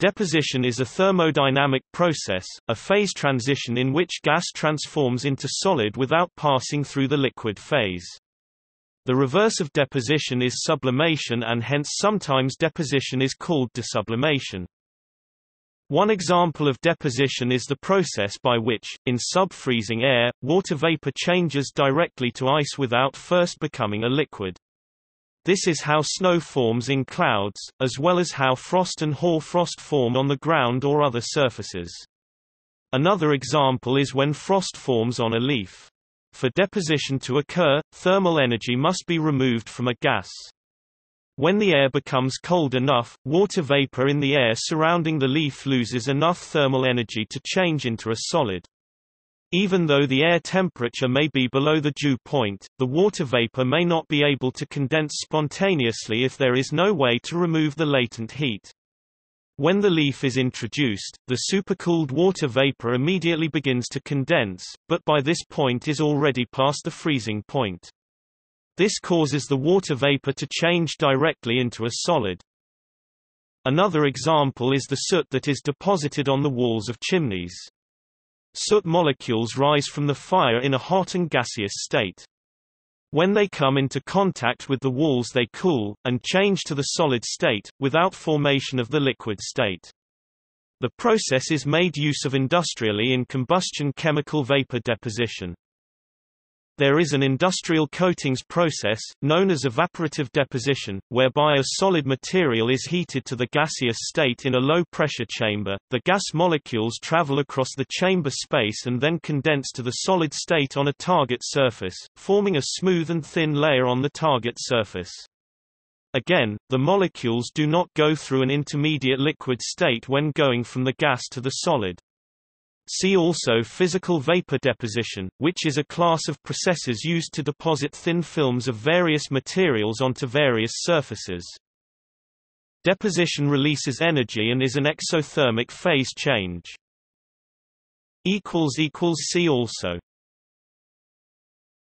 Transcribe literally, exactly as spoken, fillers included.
Deposition is a thermodynamic process, a phase transition in which gas transforms into solid without passing through the liquid phase. The reverse of deposition is sublimation, and hence sometimes deposition is called desublimation. One example of deposition is the process by which, in sub-freezing air, water vapor changes directly to ice without first becoming a liquid. This is how snow forms in clouds, as well as how frost and hoarfrost form on the ground or other surfaces. Another example is when frost forms on a leaf. For deposition to occur, thermal energy must be removed from a gas. When the air becomes cold enough, water vapor in the air surrounding the leaf loses enough thermal energy to change into a solid. Even though the air temperature may be below the dew point, the water vapor may not be able to condense spontaneously if there is no way to remove the latent heat. When the leaf is introduced, the supercooled water vapor immediately begins to condense, but by this point is already past the freezing point. This causes the water vapor to change directly into a solid. Another example is the soot that is deposited on the walls of chimneys. Soot molecules rise from the fire in a hot and gaseous state. When they come into contact with the walls, they cool, and change to the solid state, without formation of the liquid state. The process is made use of industrially in combustion chemical vapor deposition. There is an industrial coatings process, known as evaporative deposition, whereby a solid material is heated to the gaseous state in a low-pressure chamber. The gas molecules travel across the chamber space and then condense to the solid state on a target surface, forming a smooth and thin layer on the target surface. Again, the molecules do not go through an intermediate liquid state when going from the gas to the solid. See also physical vapor deposition, which is a class of processes used to deposit thin films of various materials onto various surfaces. Deposition releases energy and is an exothermic phase change. See also